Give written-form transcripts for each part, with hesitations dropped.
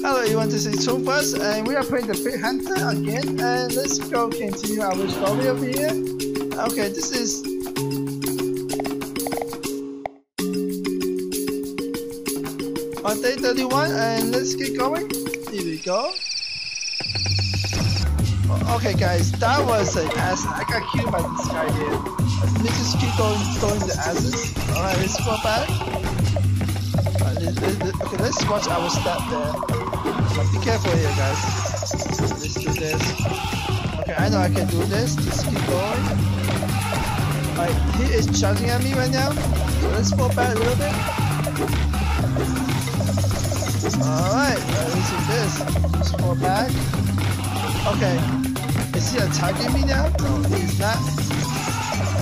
Hello everyone, this is Tombus and we are playing the Big Hunter again, and let's go continue our story over here. Okay, this is... on day 31 and let's get going. Here we go. Okay guys, that was an ass. I got killed by this guy here. Let's just keep going, throwing the asses. Alright, let's go back. Okay, let's watch our step there. Be careful here, guys. Let's do this. Okay, I know I can do this. Just keep going. Alright, he is charging at me right now. So let's fall back a little bit. Alright, let's do this. Let's fall back. Okay, is he attacking me now? No, he's not.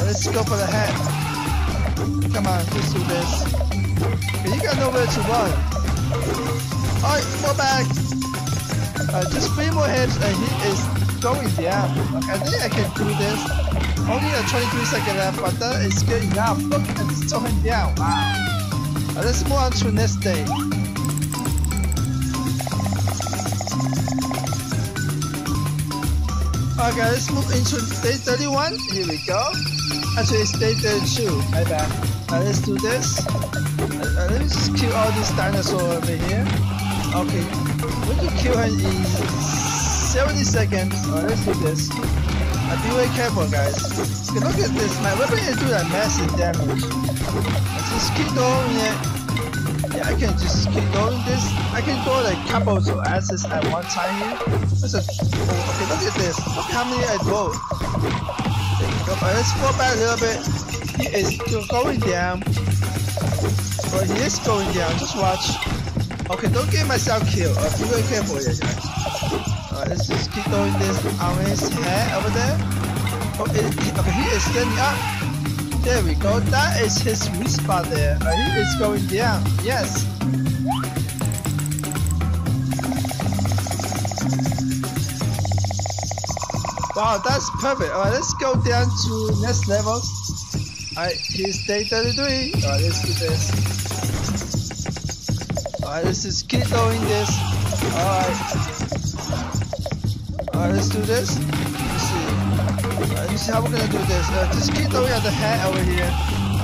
Let's go for the head. Come on, let's do this. Okay, you got nowhere to run. Alright, fall back. Just three more hits and he is going down. I think I can do this. Only a 23 second left, but that is good enough. Look, and it's going down. Wow. Let's move on to next day. Okay, let's move into day 31. Here we go. Actually, it's day 32. My bad. Let's do this. Let me just kill all these dinosaurs over here. Okay, we can kill her in 70 seconds. Alright, let's do this. Be very careful, guys. Okay, look at this. My weapon is doing like massive damage. Let's just keep going it. Yeah, I can just keep going this. I can throw like couples of asses at one time here. Okay, look at this. Look how many I throw. Alright, let's fall back a little bit. He is going down. But he is going down, just watch. Okay, don't get myself killed. Be very careful here, guys. Alright, let's just keep doing this on his head over there. Oh, okay, he is standing up. There we go. That is his weak spot there. He is going down. Yes. Wow, that's perfect. Alright, let's go down to next level. Alright, he's day 33. Alright, let's do this. Alright, let's just keep doing this. Alright. Alright, let's do this. Let's see. Alright, let's see how we're gonna do this. Just keep throwing at the head over here.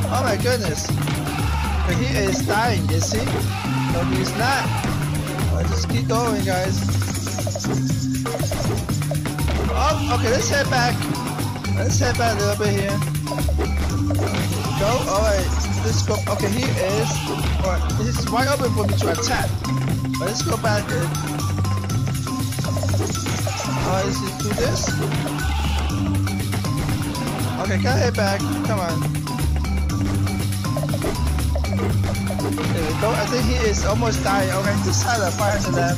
Oh my goodness. But he is dying, is he? No, he's not. Alright, just keep going, guys. Oh, okay, let's head back. Let's head back a little bit here. Go, alright, let's go. Okay, he is. Alright, he's wide open for me to attack. But let's go back in. Alright, let's do this. Okay, can I head back? Come on. There we go. I think he is almost dying. Okay, just had a fire to them.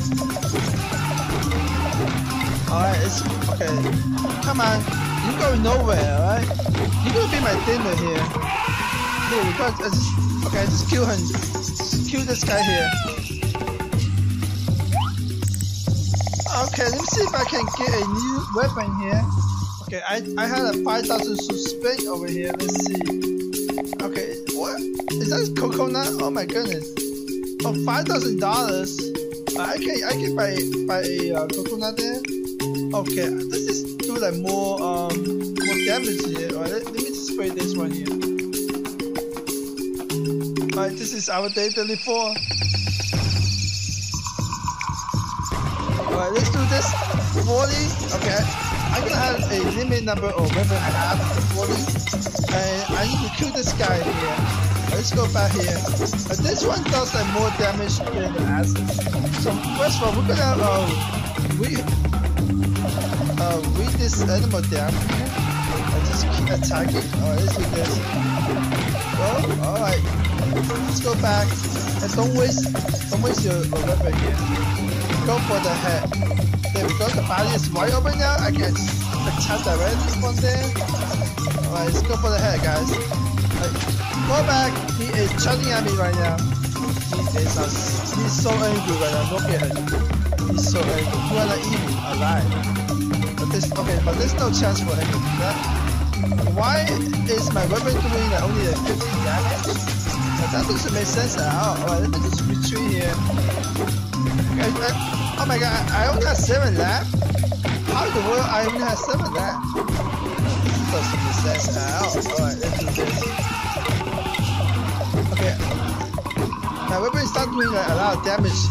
Alright, it's okay. Come on. You're going nowhere, alright? You're gonna be my dinner here. Here we go. Okay, I just kill him. Just kill this guy here. Okay, let me see if I can get a new weapon here. Okay, I had a 5,000 suspend over here. Let's see. Okay, what? Is that coconut? Oh my goodness. Oh, $5,000. I can buy a coconut there. Okay, this is do like more damage here. Alright, let me just spray this one here. Alright, this is our day 34. Alright, let's do this. 40. Okay, I'm gonna have a limit number of weapon I have. 40. And I need to kill this guy here. Let's go back here. This one does like more damage than the acid. So first of all, we're gonna weed this animal down. I just keep attacking. Alright, let's do this. Go, alright. Let's go back. And don't waste your weapon here. Go for the head. There we go, the body is wide open now. I can attack directly from there. Alright, let's go for the head, guys. Right. Go back. He is charging at me right now. He's so angry right now. Look at him. He's so angry. You are not even alive. But there's no chance for him to do that. Why is my weapon doing only 50 damage? That doesn't make sense at all. Oh, let me just retreat here. Oh my god, I only have 7 left? How in the world I only have 7 left? This doesn't make sense at all. Alright, let's do this. Okay. My weapon is not doing a lot of damage.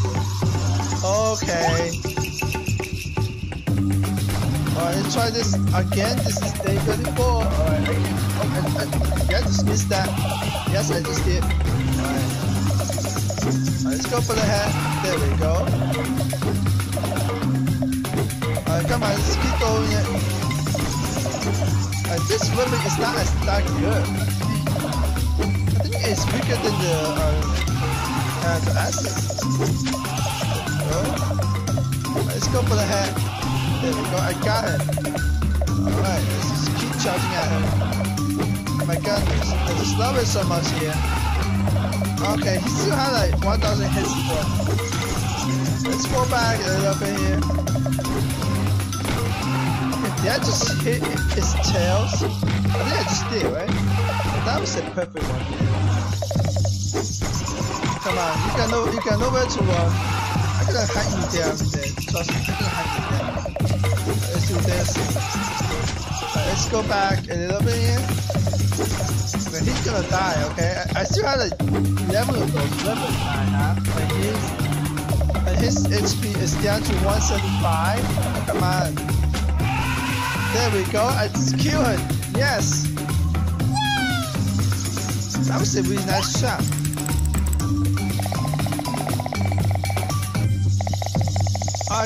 Okay. Alright, let's try this again. This is day 34. Alright, I just missed that. Yes, I just did. Alright, let's go for the head. There we go. Alright, come on, let's keep going. This weapon is not as dark good. I think it's weaker than the acid. Alright, let's go for the head. There we go, I got her! Alright, let's just keep charging at her. Oh my god, I just love it so much here. Okay, he still had like 1000 hits before. Let's go back a little bit here. Did I just hit his tails? I think I just did, right? That was the perfect one. Come on, you got nowhere to run. I'm gonna hide you there every day. Trust me, I'm gonna hide you there. Let's do this. Right, let's go back a little bit here. Okay, he's gonna die, okay? I still had a level of those weapons I have. Like his HP is down to 175. Come on. There we go. I just killed her. Yes. That was a really nice shot.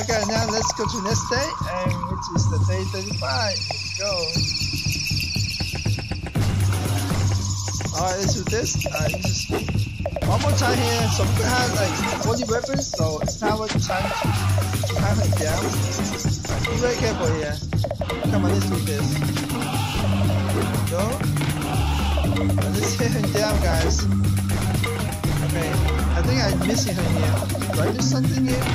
Okay, now let's go to the next day, and which is the day 35. Let's go. Alright, let's do this. Alright, just one more time here. So we can have like 40 weapons, so it's not worth trying to have it down. Alright, be very careful here. Come on, let's do this. There we go. Alright, let's hit him down, guys. Okay, I think I'm missing him here. Do I do something here?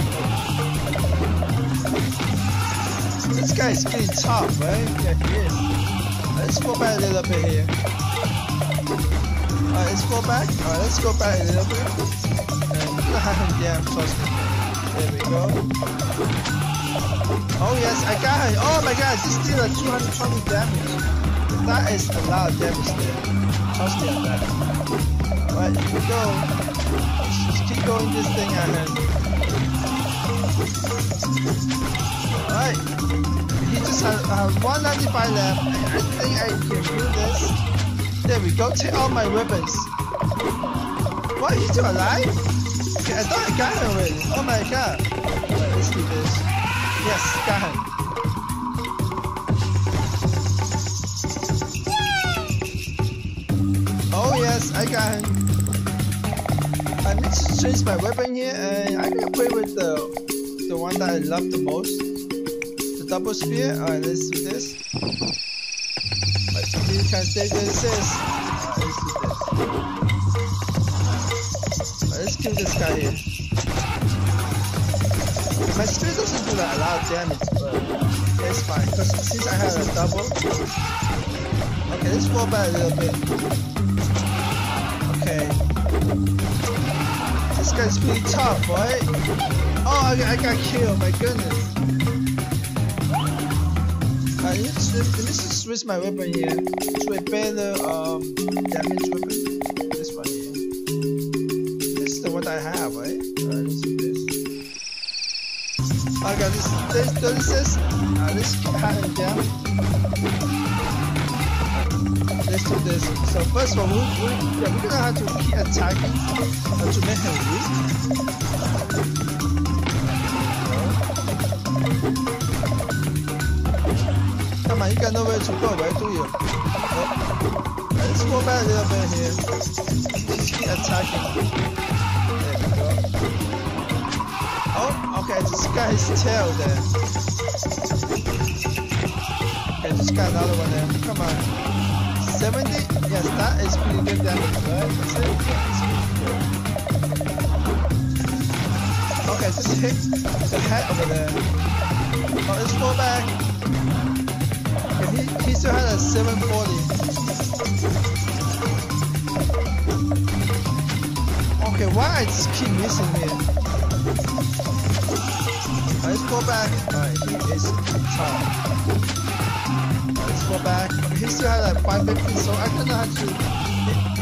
This guy is getting tough, right? Yeah, he is. Let's go back a little bit here. Alright, let's go back. Alright, let's go back a little bit. I'm gonna have him down, trust me. There we go. Oh yes, I got him. Oh my god, this deal is 220 damage. That is a lot of damage there. Trust me on that. Alright, here we go. Let's just keep going this thing at him. Alright, he just has 195 left. I think I can do this. There we go, take all my weapons. What, he's still alive? Okay, I thought I got him already. Oh my god. Alright, let's do this. Yes, got him. Oh yes, I got him. I need to change my weapon here, and I can play with the one that I love the most, the double spear. Alright, let's do this. Let's see what kind of stage this is. Alright, let's do this. Alright, let's kill this guy here. My spear doesn't do like a lot of damage, but it's fine, because since I have a double. Okay, let's roll back a little bit. Okay. This guy's pretty tough, right? Oh, I got killed, my goodness. Alright, let's switch my weapon here to a better damage weapon. This one here. This is the one I have, right? Alright, let's do this. Okay, this is. Alright, let's have him down. Let's do this. So first of all, we're gonna have to keep attacking. To make him weak. Come on, you got nowhere to go, right? Do you? Oh. Right, let's go back a little bit here. Just keep attacking. There we go. Oh, okay, I just got his tail there. Okay, just got another one there. Come on. 70? Yes, that is pretty good damage, right? That's it. Okay, just hit the head over there. Oh, let's go back. Okay, he's sister had a 740. Okay, why I just keep missing here? Let's go back. Alright, it's time. Let's go back. He still had a 550, so I kind of have to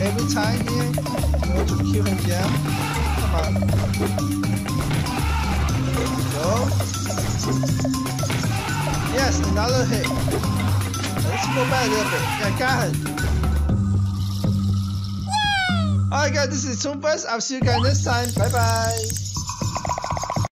every time here in order to kill him down. Come on. There we go. Yes, another hit. Let's go back a little bit. Yeah, got it. Alright guys, this is ToonFirst. I'll see you guys next time. Bye bye.